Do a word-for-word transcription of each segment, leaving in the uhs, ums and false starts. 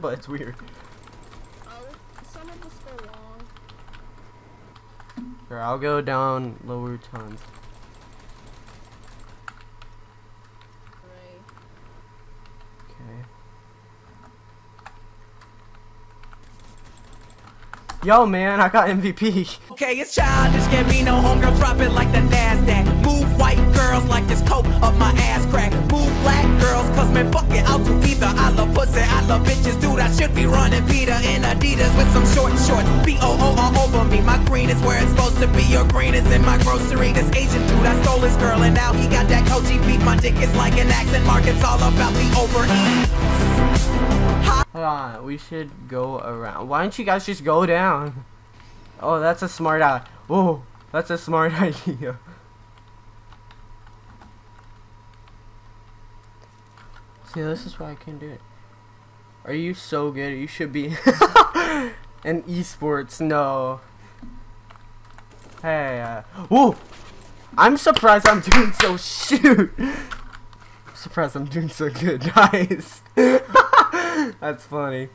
but it's weird. Oh, some of us go long. Sure, I'll go down lower tons. Yo, man, I got M V P. Okay, it's childish, can't be no homegirl, drop it like the Nasdaq. Move white girls like this coat up my ass crack. Move black girls, cause man, fuck it, I'll do either. I love pussy, I love bitches, dude, I should be running Peter in Adidas with some short shorts. B O O all over me, my green is where it's supposed to be. Your green is in my grocery. This Asian dude, I stole his girl, and now he got that coachy beat. My dick is like an accent mark, it's all about the overeat. Hold on, we should go around. Why don't you guys just go down? Oh, that's a smart idea. Whoa, that's a smart idea. See, this is why I can't do it. Are you so good? You should be in esports. No. Hey. Uh, whoa. I'm surprised I'm doing so shoot. I'm surprised I'm doing so good, guys. That's funny.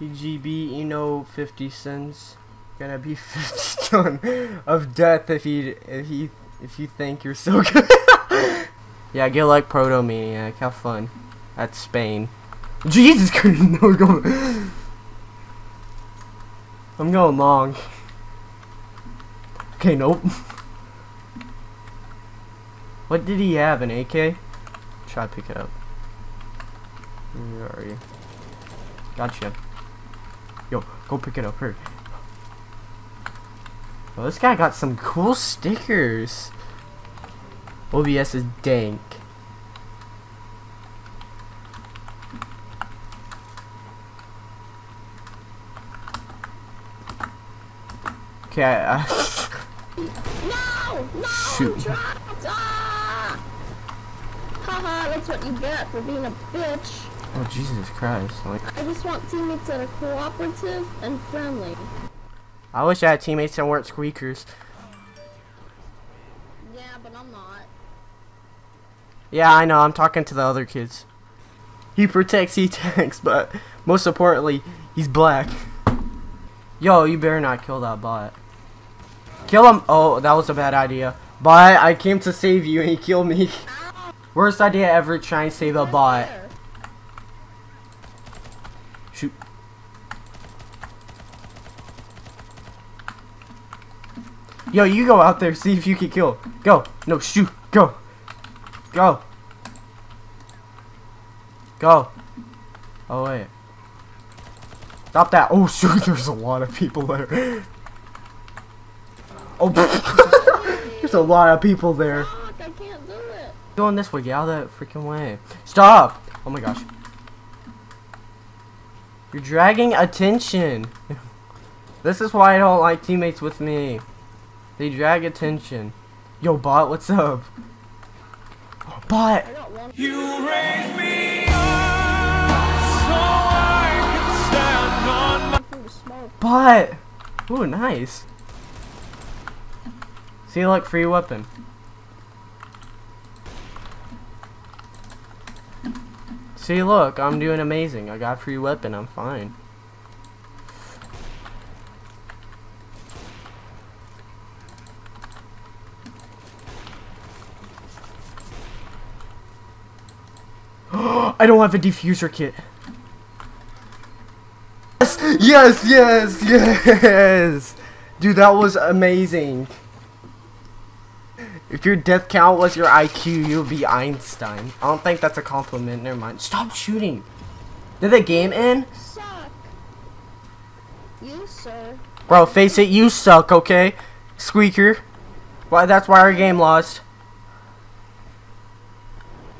E G B, you know, fifty cents gonna be fifty ton of death if you if you if you think you're so good. Yeah, get like Proto Maniac. Have fun. That's Spain. Jesus Christ! No, going. I'm going long. Okay, nope. What did he have? An A K? Try to pick it up. Where are you? Gotcha. Yo, go pick it up here. Oh, this guy got some cool stickers. O B S is dank. Okay, I. Uh, no! No! Shoot. Ah! Haha, that's what you get for being a bitch. Oh, Jesus Christ, like... I just want teammates that are cooperative and friendly. I wish I had teammates that weren't squeakers. Yeah, but I'm not. Yeah, I know, I'm talking to the other kids. He protects, he tanks, but most importantly, he's black. Yo, you better not kill that bot. Kill him! Oh, that was a bad idea. Bot, I came to save you and he killed me. Ow. Worst idea ever, try and save a right bot. There. Shoot. Yo, you go out there, see if you can kill. Go. No, shoot. Go. Go. Go. Oh, wait. Stop that. Oh, shoot. There's a lot of people there. Oh, there's a lot of people there. Fuck, I can't do it. Going this way. Get out of that freaking way. Stop. Oh, my gosh. You're dragging attention. This is why I don't like teammates with me. They drag attention. Yo, bot, what's up? Oh, bot. You raise me up so I can stand on my bot. Ooh, nice. See, like free weapon. See, look, I'm doing amazing. I got free weapon. I'm fine. I don't have a diffuser kit. Yes, yes, yes, yes. Dude, that was amazing. If your death count was your I Q, you would be Einstein. I don't think that's a compliment. Never mind. Stop shooting. Did the game end? Suck. You, sir. Bro, face it. You suck, okay? Squeaker. Why? That's why our game lost.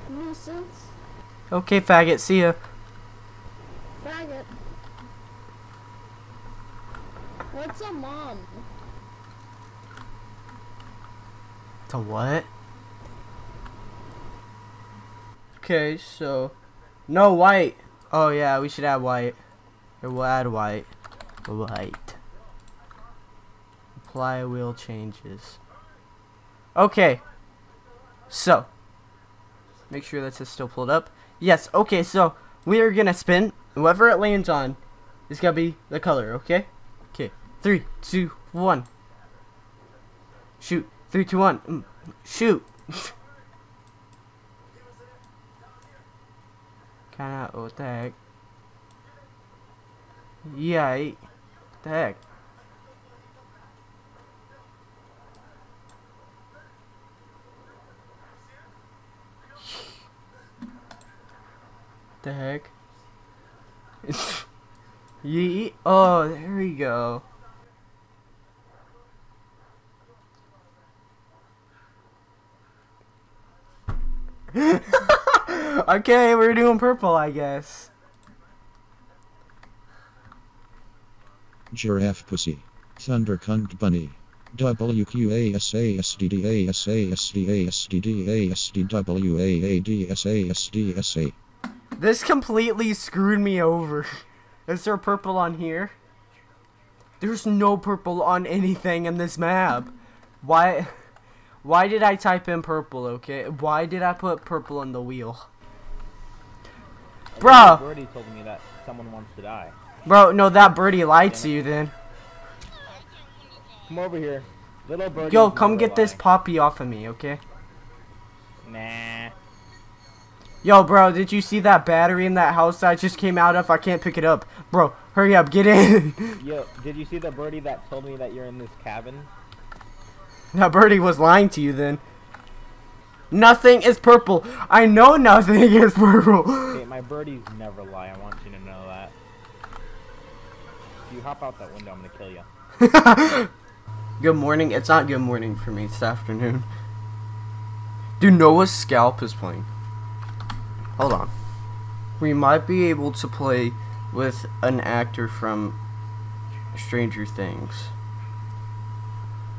Nuisance. Okay, faggot. See ya. Faggot. What's a mom? To what? Okay, so no white. Oh yeah, we should add white. Or we'll add white. White. Apply wheel changes. Okay. So make sure that's still pulled up. Yes. Okay. So we are gonna spin Whoever it lands on is gonna be the color, okay? Okay. Three, two, one. Shoot. Three, two, one. Mm. Shoot. Kinda, oh, what the heck? Yeah, what the heck? The heck? Yeet. Oh, there we go. Okay, we're doing purple, I guess. Giraffe pussy. Thunder cunt bunny. W Q A S A S D D A S A S D A S D D A S D W A A D S A S D S A. This completely screwed me over. Is there purple on here? There's no purple on anything in this map. Why why did I type in purple, okay? Why did I put purple on the wheel? Bro! Birdie told me that someone wants to die. Bro, no, that birdie lied to you then. Come over here. Little birdie. Yo, come get this poppy off of me, okay? Nah. Yo, bro, did you see that battery in that house that I just came out of? I can't pick it up. Bro, hurry up, get in. Yo, did you see the birdie that told me that you're in this cabin? That birdie was lying to you then. Nothing is purple. I know nothing is purple. Okay, my birdies never lie. I want you to know that. If you hop out that window, I'm gonna kill you. Good morning. It's not good morning for me. It's afternoon. Dude, Noah's scalp is playing. Hold on. We might be able to play with an actor from Stranger Things.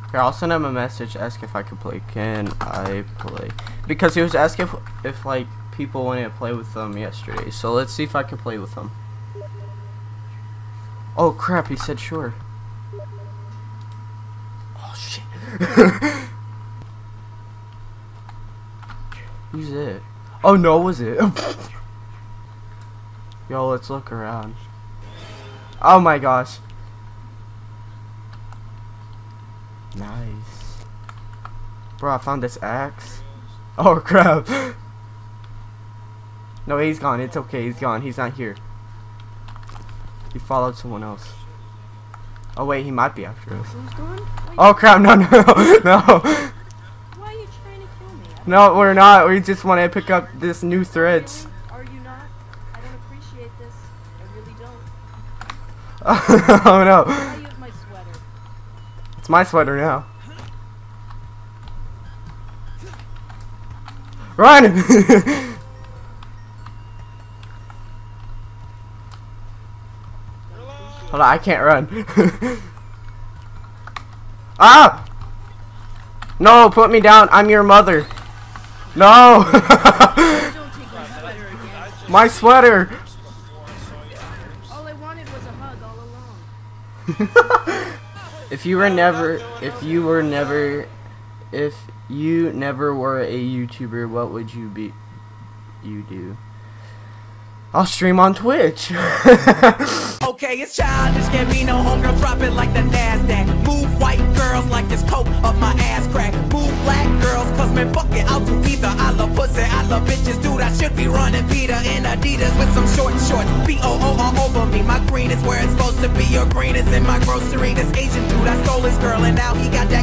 Here, I'll send him a message to ask if I could play. Can I play? Because he was asking if, if like people wanted to play with them yesterday. So let's see if I can play with them. Oh crap, he said sure. Oh shit. Who's it? Oh no, was it? Yo, let's look around. Oh my gosh. Nice. Bro, I found this axe. Oh crap. No, he's gone. It's okay. He's gone. He's not here. He followed someone else. Oh wait, he might be after us. Oh crap, no, no, no. No, we're not. We just want to pick up this new threads. Are you not? I don't appreciate this. I really don't. Oh no. I use my sweater. It's my sweater now. Run! Hold on, I can't run. Ah! No, put me down. I'm your mother. No! My sweater! All I wanted was a hug all along. If you were never, if you were never, if you never were a YouTuber, what would you be? You do. I'll stream on Twitch. Okay, it's childish, can't be no homegirl, drop it like the Nasdaq. Move white girls like this coat up my ass crack. Move black girls, cause man, fuck it, I'll do either. I love pussy, I love bitches, dude, I should be running Peter in Adidas with some short shorts. B O O all over me, my green is where it's supposed to be. Your green is in my grocery, this Asian dude, I stole his girl and now he got that.